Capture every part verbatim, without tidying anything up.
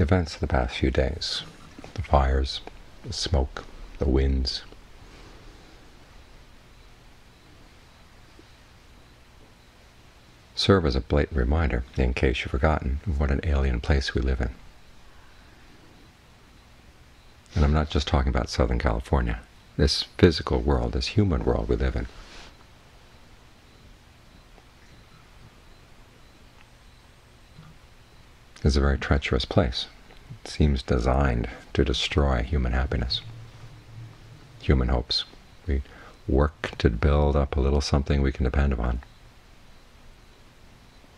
the events of the past few days, the fires, the smoke, the winds, serve as a blatant reminder, in case you've forgotten, of what an alien place we live in. And I'm not just talking about Southern California. This physical world, this human world we live in, is a very treacherous place. It seems designed to destroy human happiness, human hopes. We work to build up a little something we can depend upon.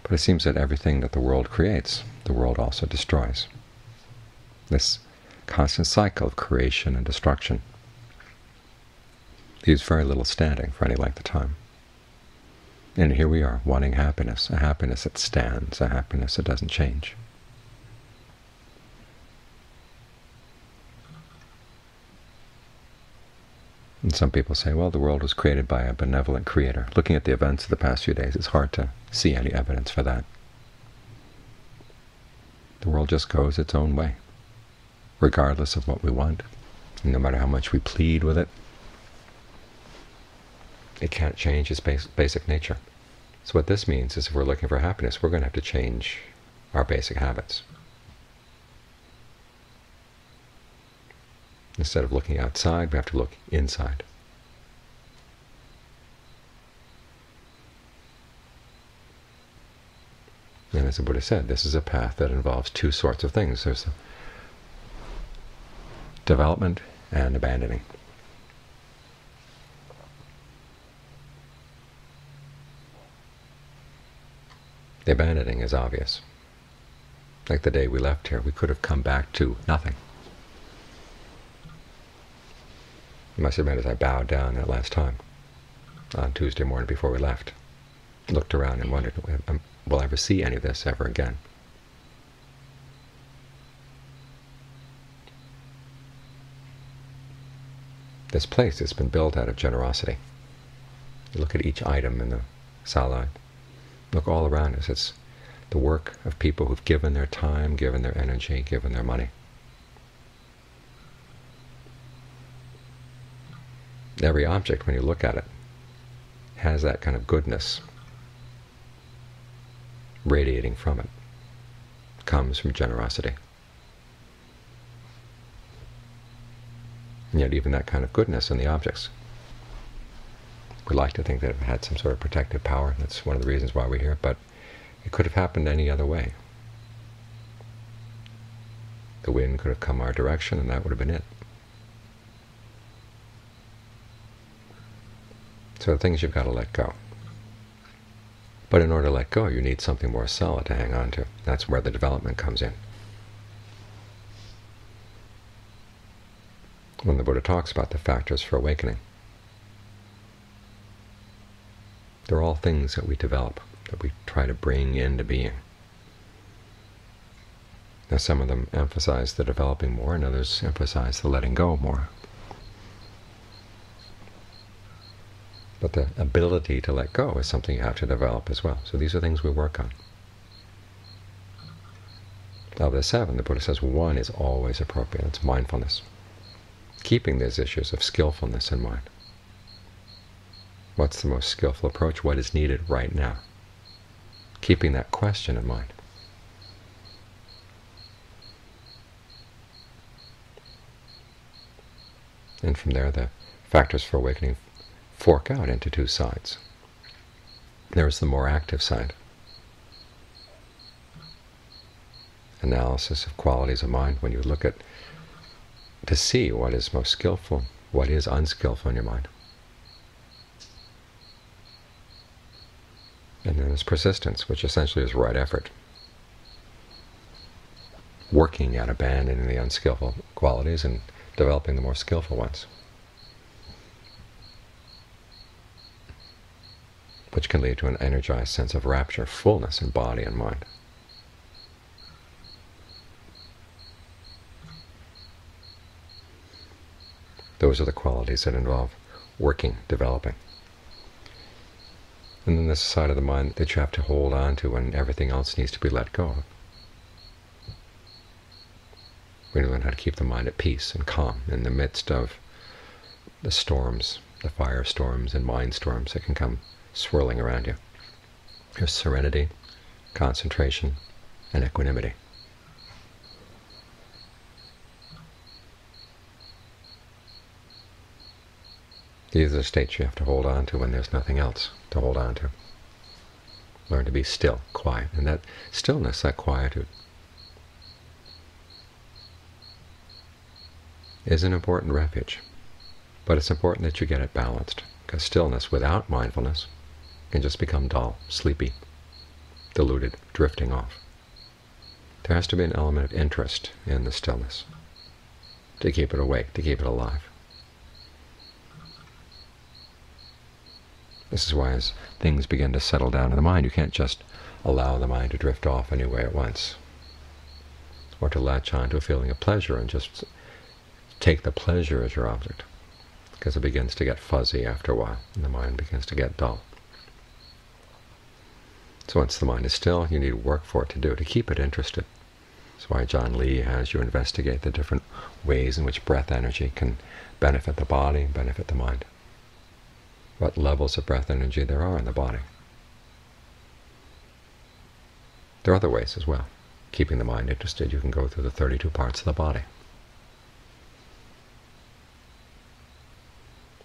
But it seems that everything that the world creates, the world also destroys. This constant cycle of creation and destruction leaves very little standing for any length of time. And here we are, wanting happiness, a happiness that stands, a happiness that doesn't change. And some people say, well, the world was created by a benevolent creator. Looking at the events of the past few days, it's hard to see any evidence for that. The world just goes its own way, regardless of what we want. And no matter how much we plead with it, it can't change its bas basic nature. So what this means is if we're looking for happiness, we're going to have to change our basic habits. Instead of looking outside, we have to look inside. And as the Buddha said, this is a path that involves two sorts of things. There's development and abandoning. The abandoning is obvious. Like the day we left here, we could have come back to nothing. You must admit, as I bowed down that last time, on Tuesday morning before we left, looked around and wondered, will I ever see any of this ever again? This place has been built out of generosity. You look at each item in the sala, look all around us. It's the work of people who've given their time, given their energy, given their money. Every object, when you look at it, has that kind of goodness radiating from it. It comes from generosity. And yet even that kind of goodness in the objects, we like to think that it had some sort of protective power. That's one of the reasons why we're here, but it could have happened any other way. The wind could have come our direction, and that would have been it. So the things you've got to let go. But in order to let go, you need something more solid to hang on to. That's where the development comes in. When the Buddha talks about the factors for awakening, they're all things that we develop, that we try to bring into being. Now, some of them emphasize the developing more, and others emphasize the letting go more. But the ability to let go is something you have to develop as well. So these are things we work on. Of the seven, the Buddha says one is always appropriate. It's mindfulness. Keeping these issues of skillfulness in mind. What's the most skillful approach? What is needed right now? Keeping that question in mind. And from there, the factors for awakening fork out into two sides. There's the more active side. Analysis of qualities of mind, when you look at to see what is most skillful, what is unskillful in your mind. And then there's persistence, which essentially is right effort. Working at abandoning the unskillful qualities and developing the more skillful ones, which can lead to an energized sense of rapture, fullness in body and mind. Those are the qualities that involve working, developing. And then this side of the mind that you have to hold on to when everything else needs to be let go of. We need to learn how to keep the mind at peace and calm in the midst of the storms, the fire storms and mind storms that can come swirling around you. There's serenity, concentration, and equanimity. These are the states you have to hold on to when there's nothing else to hold on to. Learn to be still, quiet, and that stillness, that quietude, is an important refuge. But it's important that you get it balanced, because stillness without mindfulness can just become dull, sleepy, deluded, drifting off. There has to be an element of interest in the stillness to keep it awake, to keep it alive. This is why as things begin to settle down in the mind, you can't just allow the mind to drift off anywhere at once, or to latch on to a feeling of pleasure and just take the pleasure as your object, because it begins to get fuzzy after a while, and the mind begins to get dull. So once the mind is still, you need work for it to do, to keep it interested. That's why John Lee has you investigate the different ways in which breath energy can benefit the body, benefit the mind. What levels of breath energy there are in the body. There are other ways as well. Keeping the mind interested, you can go through the thirty-two parts of the body.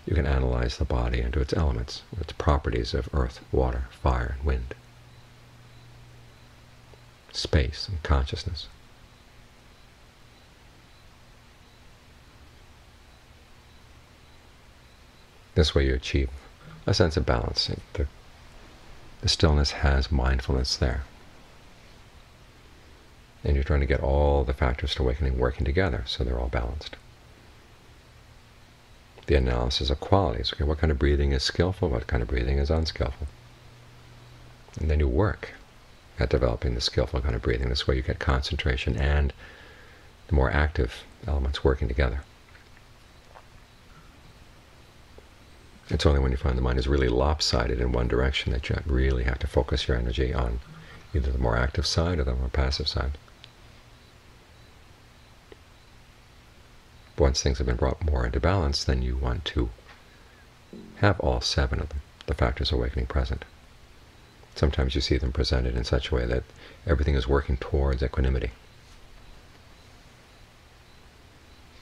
You can analyze the body into its elements, its properties of earth, water, fire, and wind, space, and consciousness. This way you achieve a sense of balance. The, the stillness has mindfulness there. And you're trying to get all the factors to awakening working together so they're all balanced. The analysis of qualities. Okay, what kind of breathing is skillful? What kind of breathing is unskillful? And then you work at developing the skillful kind of breathing. This way you get concentration and the more active elements working together. It's only when you find the mind is really lopsided in one direction that you really have to focus your energy on either the more active side or the more passive side. But once things have been brought more into balance, then you want to have all seven of them, the factors of awakening present. Sometimes you see them presented in such a way that everything is working towards equanimity.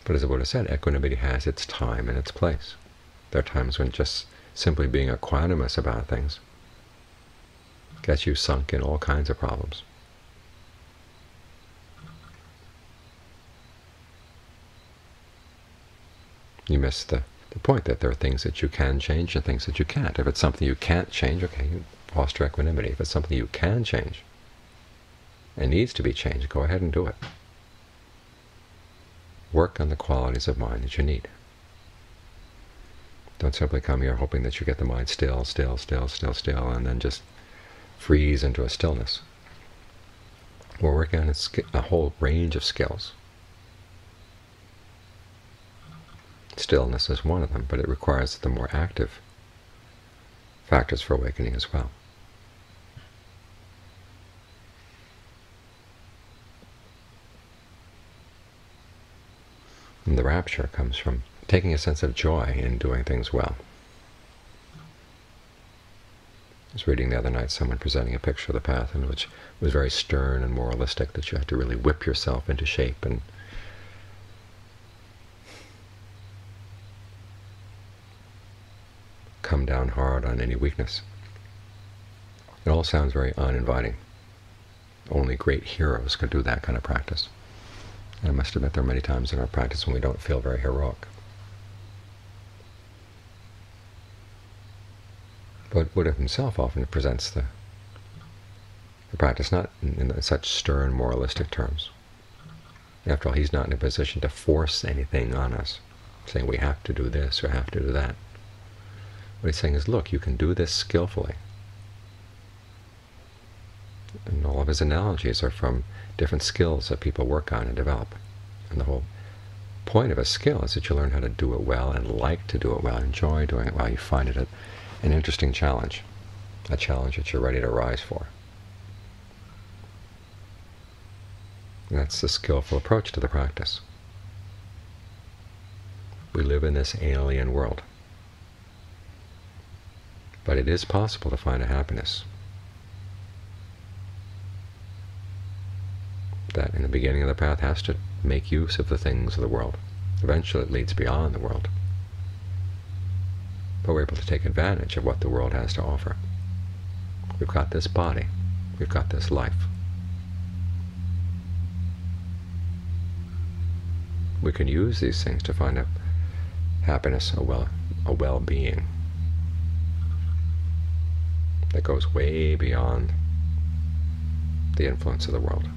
But as the Buddha said, equanimity has its time and its place. There are times when just simply being equanimous about things gets you sunk in all kinds of problems. You miss the, the point that there are things that you can change and things that you can't. If it's something you can't change, okay, you foster equanimity. If it's something you can change and needs to be changed, go ahead and do it. Work on the qualities of mind that you need. Don't simply come here hoping that you get the mind still, still, still, still, still, and then just freeze into a stillness. We're working on a whole range of skills. Stillness is one of them, but it requires the more active factors for awakening as well. And the rapture comes from taking a sense of joy in doing things well. I was reading the other night someone presenting a picture of the path in which it was very stern and moralistic, that you had to really whip yourself into shape and come down hard on any weakness. It all sounds very uninviting. Only great heroes could do that kind of practice. And I must admit there are many times in our practice when we don't feel very heroic. But Buddha himself often presents the, the practice not in, in such stern moralistic terms. After all, he's not in a position to force anything on us, saying we have to do this or have to do that. What he's saying is, look, you can do this skillfully. And all of his analogies are from different skills that people work on and develop. And the whole point of a skill is that you learn how to do it well and like to do it well, enjoy doing it well. You find it a, an interesting challenge, a challenge that you're ready to rise for. That's the skillful approach to the practice. We live in this alien world, but it is possible to find a happiness that in the beginning of the path has to make use of the things of the world. Eventually it leads beyond the world, but we're able to take advantage of what the world has to offer. We've got this body, we've got this life. We can use these things to find a happiness, a well, a well-being that goes way beyond the influence of the world.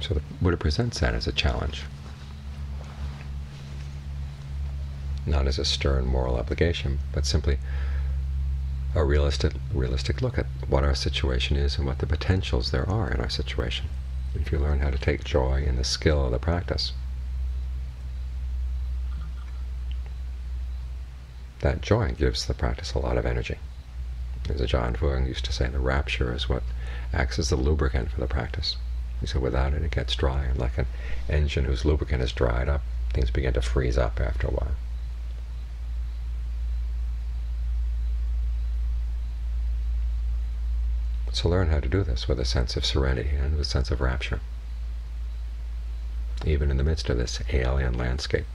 So the Buddha presents that as a challenge, not as a stern moral obligation, but simply a realistic, realistic look at what our situation is and what the potentials there are in our situation. If you learn how to take joy in the skill of the practice, that joy gives the practice a lot of energy. As Ajaan Fuang used to say, the rapture is what acts as the lubricant for the practice. He said, without it, it gets dry, and like an engine whose lubricant is dried up, things begin to freeze up after a while. So learn how to do this with a sense of serenity and with a sense of rapture, even in the midst of this alien landscape,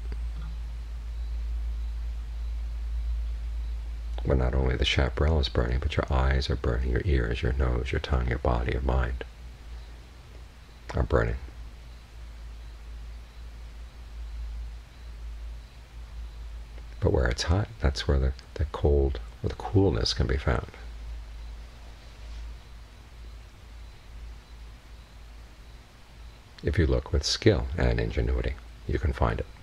when not only the chaparral is burning, but your eyes are burning, your ears, your nose, your tongue, your body, your mind are burning. But where it's hot, that's where the, the cold or the coolness can be found. If you look with skill and ingenuity, you can find it.